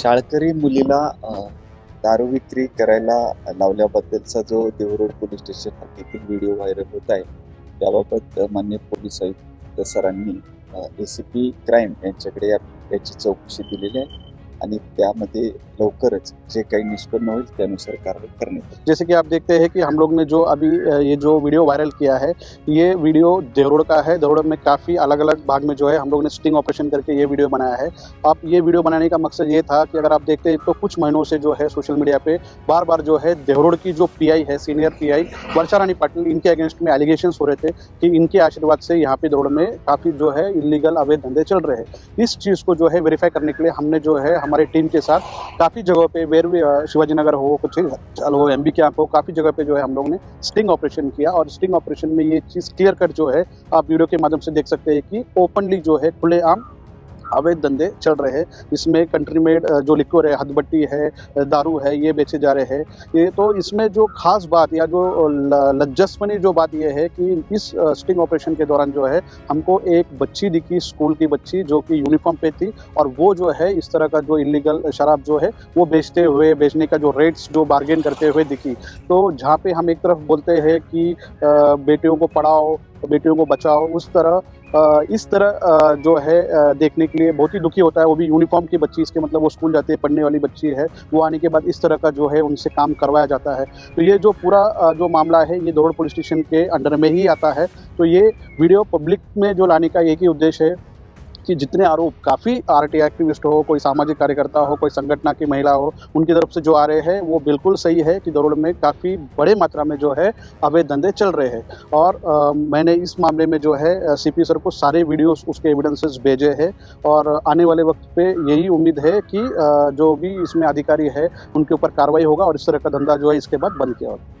शाळकरी मुलीला दारू विक्री करायला लावल्याबद्दलचा जो देहूरोड पोलीस स्टेशन हद्दीतील व्हिडिओ व्हायरल होत आहे त्याबाबत मान्य पोलीस आयुक्त सरांनी ACP क्राईम यांच्याकडे याची चौकशी दिलेली आहे आणि त्यामध्ये लवकरच जे काही निष्पन्न होईल त्यानुसार कार्रवाई करने की। जैसे कि आप देखते हैं कि हम लोग ने जो अभी ये जो वीडियो वायरल किया है ये वीडियो देहूरोड का है। देहूरोड में काफ़ी अलग अलग भाग में जो है हम लोग ने स्टिंग ऑपरेशन करके ये वीडियो बनाया है। आप ये वीडियो बनाने का मकसद ये था कि अगर आप देखते हैं तो कुछ महीनों से जो है सोशल मीडिया पर बार बार जो है देहूरोड की जो PI है सीनियर PI वर्षाराणी पाटील इनके अगेंस्ट में एलिगेशंस हो रहे थे कि इनके आशीर्वाद से यहाँ पे देहूरोड में काफ़ी जो है इलीगल अवैध धंधे चल रहे हैं। इस चीज़ को जो है वेरीफाई करने के लिए हमने जो है हमारी टीम के साथ काफ़ी जगह पे वेर शिवाजीनगर हो कुछ हो MB कैंप हो काफ़ी जगह पे जो है हम लोग ने स्टिंग ऑपरेशन किया और स्टिंग ऑपरेशन में ये चीज़ क्लियर कट जो है आप वीडियो के माध्यम से देख सकते हैं कि ओपनली जो है खुलेआम अवैध धंधे चल रहे हैं। इसमें कंट्री मेड जो लिक्वर है हदबट्टी है दारू है ये बेचे जा रहे हैं ये। तो इसमें जो खास बात या जो लज्जास्पनी जो बात ये है कि इस स्टिंग ऑपरेशन के दौरान जो है हमको एक बच्ची दिखी स्कूल की बच्ची जो कि यूनिफॉर्म पे थी और वो जो है इस तरह का जो इलीगल शराब जो है वो बेचने का जो रेट्स जो बार्गेन करते हुए दिखी। तो जहाँ पे हम एक तरफ बोलते हैं कि बेटियों को पढ़ाओ बेटियों को बचाओ उस तरह इस तरह जो है देखने के लिए बहुत ही दुखी होता है। वो भी यूनिफॉर्म की बच्ची इसके मतलब वो स्कूल जाती है पढ़ने वाली बच्ची है वो आने के बाद इस तरह का जो है उनसे काम करवाया जाता है। तो ये जो पूरा जो मामला है ये देहूरोड पुलिस स्टेशन के अंडर में ही आता है। तो ये वीडियो पब्लिक में जो लाने का एक ही उद्देश्य है कि जितने आरोप काफ़ी RTI एक्टिविस्ट हो कोई सामाजिक कार्यकर्ता हो कोई संगठन की महिला हो उनकी तरफ से जो आ रहे हैं वो बिल्कुल सही है कि देहूरोड में काफ़ी बड़े मात्रा में जो है अवैध धंधे चल रहे हैं। और मैंने इस मामले में जो है CP सर को सारे वीडियोस उसके एविडेंसेस भेजे हैं और आने वाले वक्त पे यही उम्मीद है कि जो भी इसमें अधिकारी है उनके ऊपर कार्रवाई होगा और इस तरह का धंधा जो है इसके बाद बंद किया होगा।